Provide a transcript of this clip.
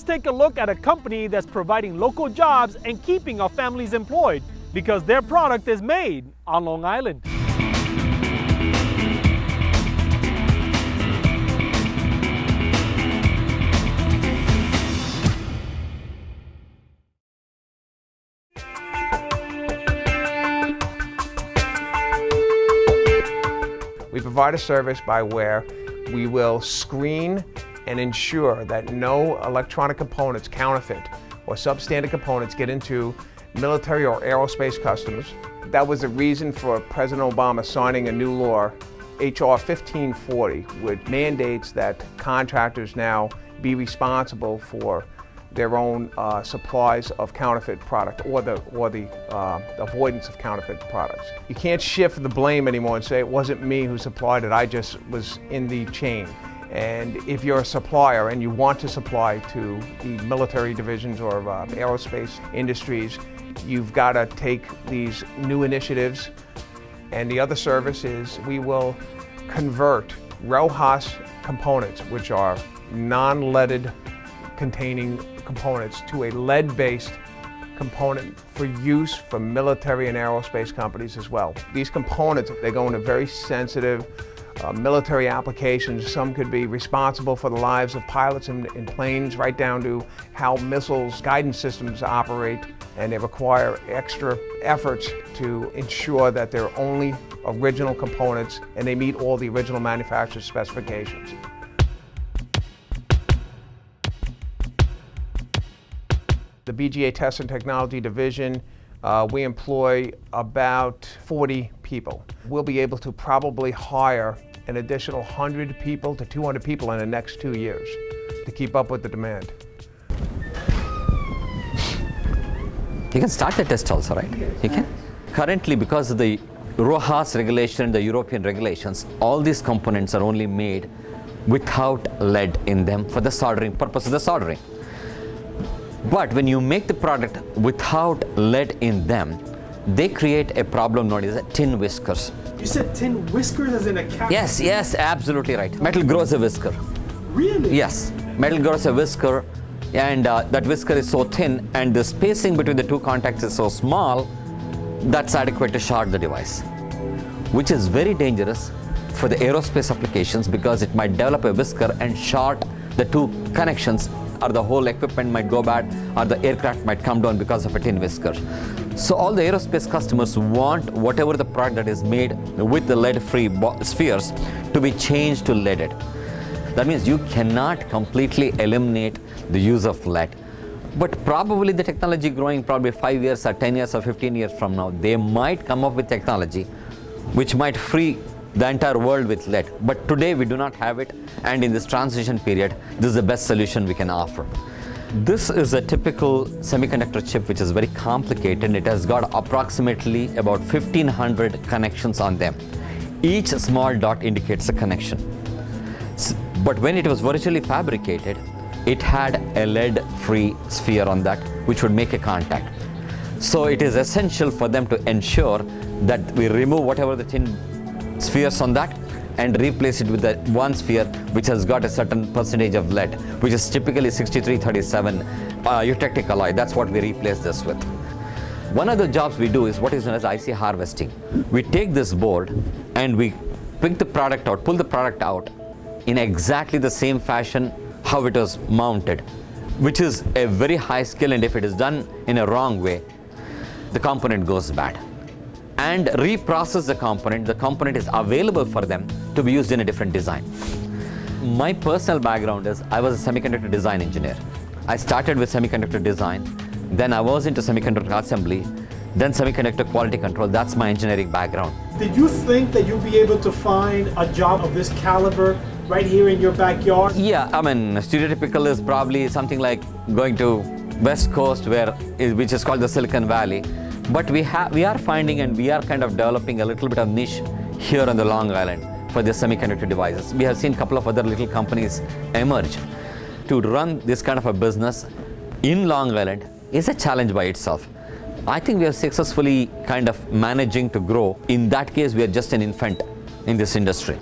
Let's take a look at a company that's providing local jobs and keeping our families employed because their product is made on Long Island. We provide a service by where we will screen and ensure that no electronic components, counterfeit or substandard components, get into military or aerospace customers. That was the reason for President Obama signing a new law, HR 1540, which mandates that contractors now be responsible for their own supplies of counterfeit product or the avoidance of counterfeit products. You can't shift the blame anymore and say it wasn't me who supplied it, I just was in the chain. And if you're a supplier and you want to supply to the military divisions or aerospace industries, you've got to take these new initiatives. And the other service is we will convert RoHS components, which are non-leaded containing components, to a lead-based component for use for military and aerospace companies as well. These components, they go into very sensitive military applications. Some could be responsible for the lives of pilots in planes, right down to how missiles, guidance systems operate, and they require extra efforts to ensure that they're only original components and they meet all the original manufacturer's specifications. The BGA Test and Technology Division, we employ about 40 people. We'll be able to probably hire an additional 100 people to 200 people in the next 2 years to keep up with the demand. You can start the test also, right? You can. Currently, because of the RoHS regulation and the European regulations, all these components are only made without lead in them for the soldering purpose of the soldering. But when you make the product without lead in them, they create a problem known as tin whiskers. You said tin whiskers as in a cat? Yes, yes, absolutely right. Metal grows a whisker. Really? Yes, metal grows a whisker, and that whisker is so thin and the spacing between the two contacts is so small, that's adequate to shard the device, which is very dangerous for the aerospace applications because it might develop a whisker and short the two connections, or the whole equipment might go bad, or the aircraft might come down because of a tin whisker. So all the aerospace customers want whatever the product that is made with the lead-free spheres to be changed to leaded. That means you cannot completely eliminate the use of lead. But probably the technology growing probably 5 years or 10 years or 15 years from now, they might come up with technology which might free the entire world with lead. But today we do not have it, and in this transition period, this is the best solution we can offer. This is a typical semiconductor chip which is very complicated, and it has got approximately about 1,500 connections on them. Each small dot indicates a connection. But when it was originally fabricated, it had a lead-free sphere on that which would make a contact. So it is essential for them to ensure that we remove whatever the tin spheres on that and replace it with the one sphere which has got a certain percentage of lead, which is typically 63-37 eutectic alloy. That's what we replace this with. One of the jobs we do is what is known as IC harvesting. We take this board and we pick the product out, pull the product out in exactly the same fashion how it was mounted, which is a very high skill, and if it is done in a wrong way, the component goes bad. And reprocess the component is available for them to be used in a different design. My personal background is I was a semiconductor design engineer. I started with semiconductor design, then I was into semiconductor assembly, then semiconductor quality control. That's my engineering background. Did you think that you'd be able to find a job of this caliber right here in your backyard? Yeah, I mean, stereotypical is probably something like going to West Coast, which is called the Silicon Valley. But we are finding, and we are kind of developing a little bit of niche here on the Long Island for the semiconductor devices. We have seen a couple of other little companies emerge. To run this kind of a business in Long Island is a challenge by itself. I think we are successfully kind of managing to grow. In that case, we are just an infant in this industry.